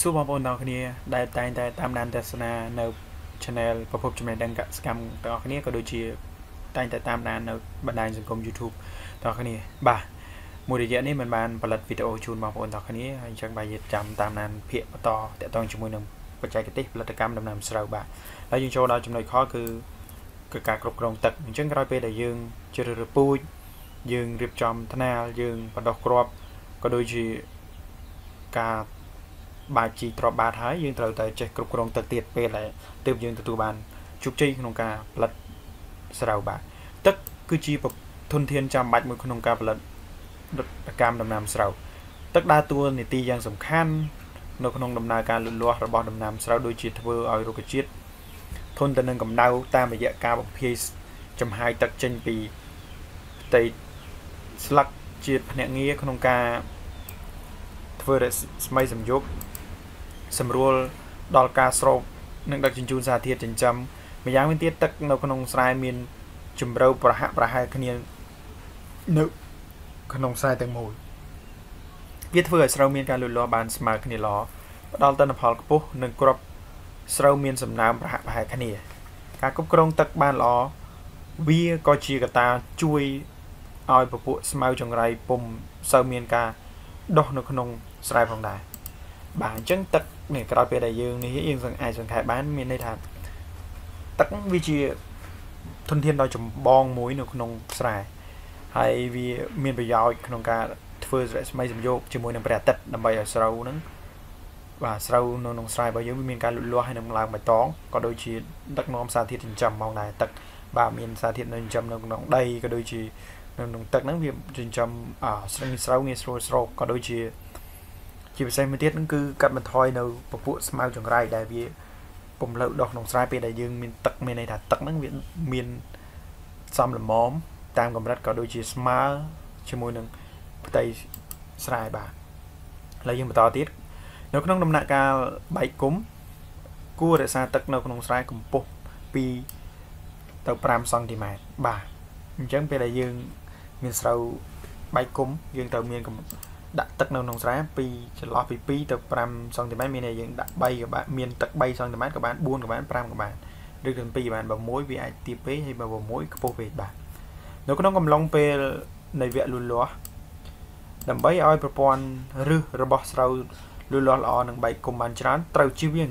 ជម្រាបសួរបងប្អូនទាំងអរគ្នាដែលតែងតែតាមដានទស្សនានៅ channel ប្រភពចំណេះដឹងកសិកម្មទាំងអរគ្នាក៏ដូចជាតែងតែតាមដាននៅបណ្ដាញសង្គម YouTube ទាំងអរគ្នាបាទមួយរយៈនេះមិនបានផលិតវីដេអូជូនបងប្អូនទាំងអរគ្នា បាទជីទ្របបាតហើយយើងត្រូវតែចេះគ្រប់គ្រងទឹកទៀតពេលដែលទើបយើងទទួលបានជោគជ័យក្នុងការផលិត សម្រួលដល់ការស្រោបនឹងដឹកជញ្ជូនសារធាតុចិញ្ចឹមម្យ៉ាងវិញទៀតទឹកនៅក្នុងស្រែមានជំរៅប្រហាក់ប្រហែលគ្នានៅក្នុងស្រែទាំងមួយ បាទអញ្ចឹងទឹកនេះក្រៅពេលដែលយើងនេះយើងសង្កេតបានមានន័យថាទឹកវាជាធនធានដ៏ចម្បងមួយនៅក្នុងស្រែហើយវាមានប្រយោជន៍ក្នុងការធ្វើ ជាពិសេសមួយទៀតគឺកាត់បន្ថយនៅពពួកស្មៅចង្រៃដែលវាពំលើកដុះក្នុងស្រែពេលដែលយើងមានទឹកមានន័យថាទឹកនឹងវាមានសំលមតាមកម្រិតក៏ដូចជាស្មៅជាមួយនឹងផ្ទៃស្រែបាទឥឡវៗយើងបន្តទៀតនៅក្នុងដំណាក់កាល ដាក់ទឹកនៅក្នុងស្រែ 2 ចន្លោះពី 2 ទៅ 5 សង់ទីម៉ែត្រ មានន័យយើង ដាក់ 3 ក៏បាន មាន ទឹក 3 សង់ទីម៉ែត្រ ក៏បាន 4 ក៏បាន 5 ក៏បាន ឬ ទាំង 2 ក៏បាន បើ 1 វា អាច ទាប ពេក ហើយ បើ 6 ខ្ពស់ពេក បាទ នៅ ក្នុង កំឡុង ពេល នៃ វគ្គ លូតលាស់ ដើម្បី ឲ្យ ប្រព័ន្ធ ឫស របស់ ស្រូវ លូតលាស់ ល្អ និង បែក គុំ បាន ច្រើន ត្រូវ ជៀសវាង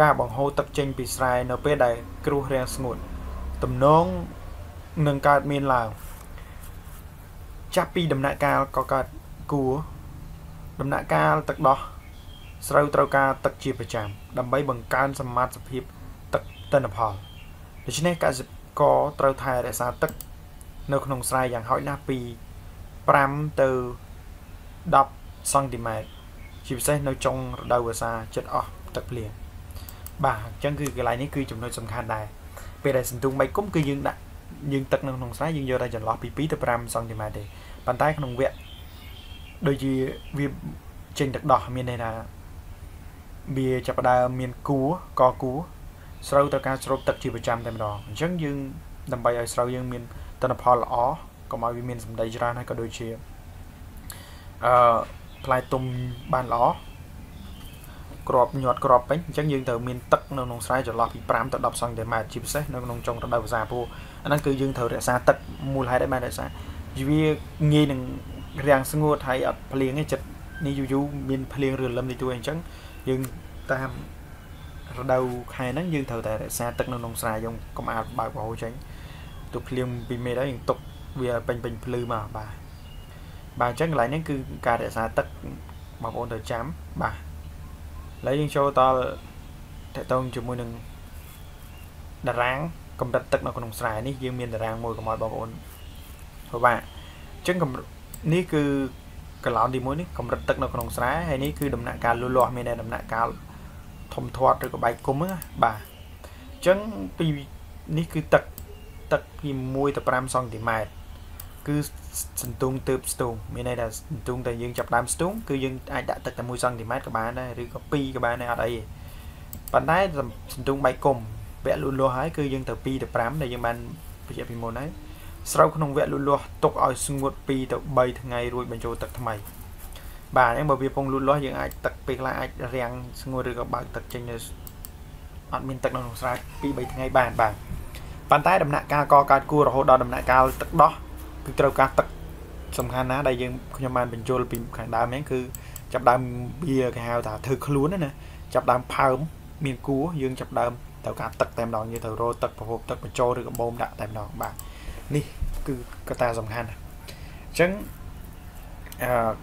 ការ បង្ហូរ ទឹក ចេញ ពី ស្រែ នៅ ពេល ដែល គ្រោះ រាំង ស្ងួត ទំនង នឹង កើត មាន ឡើង ចាប់ ពី ដំណាក់ កាល ក៏ កើត គួរដំណាក់កាលទឹកដោះស្រូវត្រូវការទឹកជាប្រចាំដើម្បីបង្កើនសមត្ថភាពទឹកទិន្នផលដូច្នេះកសិករត្រូវថែរក្សាទឹកនៅក្នុងស្រែយ៉ាងហោចណាស់ពី 5 ទៅ 10 សង់ទីម៉ែត្រ ជាពិសេសនៅចុងរដូវវស្សាជិតអស់ទឹកភ្លៀងបាទអញ្ចឹងគឺកន្លែងនេះគឺចំណុចសំខាន់ដែរពេលដែលសន្ទុងបៃគុំគឺយើងដាក់ទឹកនៅក្នុងស្រែយើងយកតែចន្លោះពី 2 ទៅ 5 សង់ទីម៉ែត្រ ទេ ប៉ុន្តែ ក្នុង វគ្គ ដូចជាវាចេញទឹកដោះមានន័យថាវាចាប់ដើមមានគូក៏ស្រូវត្រូវការស្រូបទឹកជាប្រចាំតែម្ដងអញ្ចឹងយើងដើម្បីឲ្យស្រូវយើងមានទិន្នផលល្អកុំឲ្យវាមានសម្ដីច្រើនហើយក៏ដូចជាផ្លៃទុំបានល្អក្របញាត់ក្របពេញអញ្ចឹងយើងត្រូវមានទឹកនៅក្នុងស្រែចន្លោះពី 5 ទៅ 10 សង់ទីម៉ែត្រជាពិសេសនៅក្នុងចុងរដូវវស្សាព្រោះអាហ្នឹងគឺយើងត្រូវរក្សាទឹកមូលហេតុដែលបានរក្សាវាងាយនឹង រាំងស្ងួតហើយអត់ភ្លៀងទេចិត្តនេះយូយូមានភ្លៀងរលឹមនេះទូអញ្ចឹងយើងតែតាមរដូវខែហ្នឹងយើងត្រូវតែរក្សាទឹកនៅក្នុងស្រែយើងកុំឲ្យបើកបោហូរចេញទូភ្លៀងពីមេដែរយើងຕົកវាពេញភ្លឺមកបាទបាទអញ្ចឹងកន្លែងហ្នឹងគឺការរក្សាទឹកបងប្អូនត្រូវចាំបាទឥឡូវយើងចូលដល់តកតងជាមួយនឹងតរាងកម្រិតទឹកនៅក្នុងស្រែនេះយើងមានតរាងមួយកម្រិតទឹកនៅក្នុងស្រែ ហើយនេះគឺដំណាក់កាលលូតលាស់មានតែដំណាក់កាលធំធាត់ឬក៏បែកគុំបាទអញ្ចឹងពីនេះគឺទឹកពី ស្រោបក្នុងវគ្គលូតលាស់ទុកឲ្យស្ងួត 2 ទៅ 3 ថ្ងៃរួចបញ្ចូលទឹកថ្មី Bà em bởi vì phong lụt lo những ai tật biệt là ai rèn ngồi được các bạn tật trên như admin tật đồng sai bị bệnh ngay bàn bàn tay đầm nại cao co cao cua rồi hô đo đầm nại cao tật đó cứ trâu cao tật sầm khan á đây dân không nhầm mình trôi bị khẳng đá mấy cứ chập đam bia cái hào thả thực lún đấy nè chập đam phao miền cú dương chập đam tàu cá tật tem đòn như tàu rô tật hộp tật mà trôi được các bom đạn tem đòn bạn đi cứ cái ta sầm khan trứng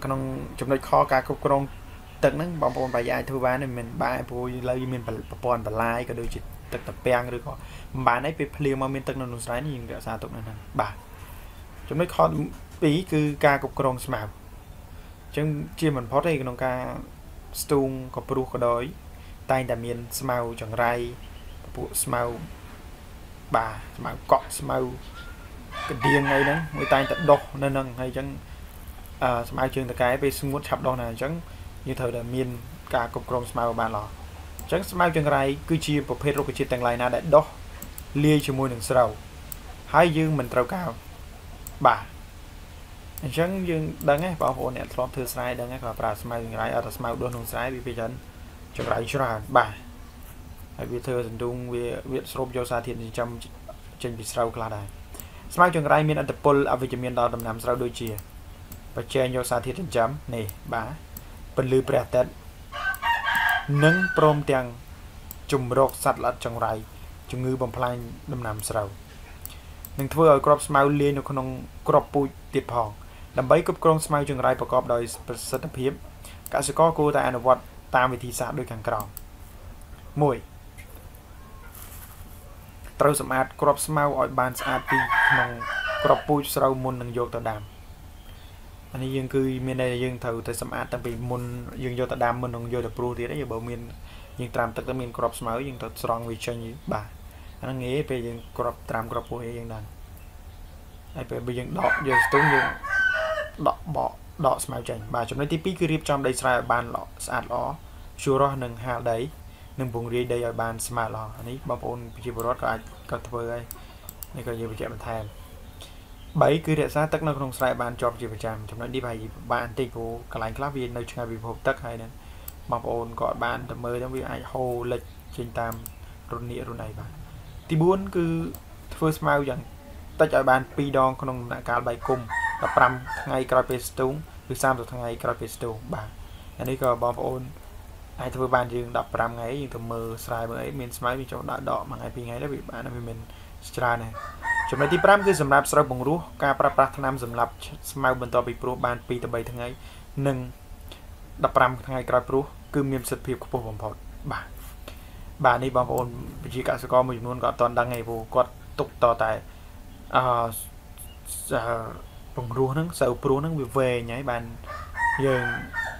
trong chúng kho cá cục con tận nắng bóng bóng bài dài thưa bán này mình bài vui lấy mình bóng và lại có đôi chị tật tập bèn được có bán ấy bị phê mà mình tận nó sáng nhìn đã xa tụng này bà chúng nó khó ý cứ ca cục con màu chân chia mình phó đây con ca stung có bụi có đói tay đà miền màu chẳng rai bộ màu bà màu cọ màu cái điên ngay đó người tay tận đọc nên nâng hay chân mai trường cái về xung quanh chập đo này chẳng như thời là miền cả cục rồng smile bà lò chẳng smile trường này cứ chia một phê rô chia tầng lại na đã đo lia cho môi đường sầu hai dương mình trâu cao bà chẳng dương đang nghe bảo hộ nẹt lom thưa sai đang nghe cả bà smile trường này ở smile đôi đường sai vì bây giờ trường này chưa là bà vì thưa dần đúng vì viện sốp do xa thiện trăm trên bị sầu là đài smile trường này miền ở tập pol ở miền đo đầm nam sầu đôi chia và che nhau xa thiết chấm này bà bên lưới bẹt tết nâng prom tiền chùm rột sạt lật trong rải chung ngư bầm phai đâm nằm sầu nâng thưa ở crop smile liên nó không crop bụi tiệt hòn làm bấy cúp crop smile trong rải và crop đời sân tập hiếm cả sự có cô tại anh vật tam vị thị xã đôi càng còng mùi trâu sầm ạt crop smile ở bàn sạt đi nâng crop bụi sầu môn nâng vô tờ đàm anh ấy dân cư miền đây dân thầu thời sầm át tạm bị môn dân do ta đam môn ông do được pro thì đấy giờ bảo miền dân tạm tất cả miền crop mới dân thật strong vì chơi như bà anh nghĩ về dân crop tạm crop của dân đàn ai về dân đọ giờ tốn dân đọ bỏ đọ smile chơi bà trong đấy tivi cứ riêng trong đây sai bàn lọ sạt lọ chưa rõ nâng hạ đấy nâng vùng riêng đây ở bàn smile lọ anh ấy bảo ôn chỉ bảo rót cái cover ấy này còn gì phải chạy bàn bảy cứ để ra tất năng không sai bàn chọn gì phải chạm trong đó đi bài bạn tình của cả lành clap viên nơi chơi bị hộp tất hay nên mập ồn gọi bạn tầm mới trong việc ai hồ lịch trên tam run nịa run này bạn thì muốn cứ first smile rằng ta chơi bàn pi đòn không nặng cả bài cùng tập răm ngày crapestoon từ sam rồi thằng ngày crapestoon bạn anh ấy còn mập ồn ai thưa bàn riêng đập răm ngày nhưng tầm mờ sai mới mình smile mình trong đã đọ mà ngày pi ngày đã bị bạn là mình stra này chúng ta đi pram cứ sầm lạp sờ bùng rú ca pra pra tham sầm lạp smile bên to bị pro ban pi tờ bay thằng ấy nâng đập pram thằng ấy cài pro cứ miêm sệt phìp của bom phốt bà này bom phốt chỉ cả sự có một luôn có toàn đang ngày vô quật tục to tại bùng rú nâng sờ pro nâng về nhảy bàn giờ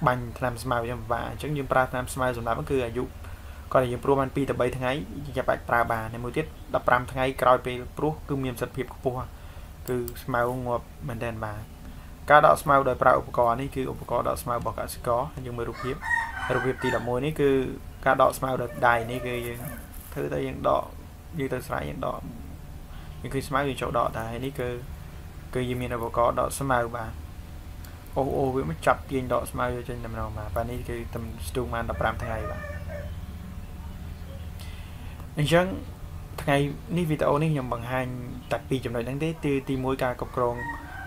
bàn tham smile và chẳng như pra tham smile sầm lạp cứ dụ còn là những pro ban pi tờ bay thằng ấy nhà bạch pra bà này mới tiết đập ram thằng ấy cài về pro cứ miêm sạch phìp của cứ smile ngọt mình đèn bà cả đọt smile đời pra upaco này cứ upaco đọt smile bảo cả sẽ có nhưng mới rụp hiếp thì đập môi này cứ cả đọt smile đời đài này cứ thứ tới những đọt như tới sai những đọt những cái smile như chỗ đọt đài này cứ như miền upaco đọt smile bà ô với mất chập tiền đọt smile trên nằm nào mà và này cứ tầm stung man đập ram thằng ấy bà anh chăng ngày ní video ní nhằm bằng hai tập pi trong đời đáng thế từ ti mũi ca cọc rong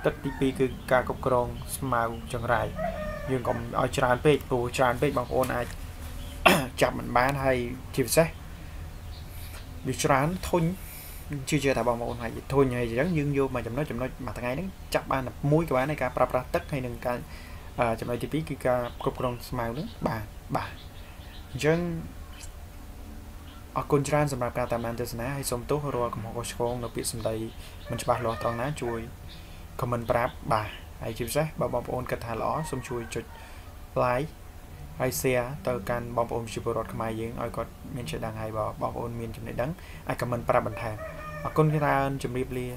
tất ti pi cứ ca cọc rong màu chẳng rải nhưng còn ở tràn page bằng ôn ai chạm mình bán hay chịu xét bị tràn thôn chưa thả bằng ôn hay thôi nhảy gì đáng dương vô mà chậm nói mà thằng ấy nó chạm ban là mũi cái bán này ca pra tất hay đừng ca chậm nói ti pi cứ ca cọc rong màu đó bà nhưng Conran sầm lạp cả tạm an tết ná hay sôm tố horror cùng họ con nó bị sầm đầy mình bạc lọ toàn ná chui comment práp bà hay chịu xét bà bom ôn cật hà lõ sôm chui chụt lái hay xe tờ can bom ôn chụp rọt mai giếng ai có miền trời đang hay bom ôn miền trong này đắng ai comment práp bình thản Conran chấm riệp lia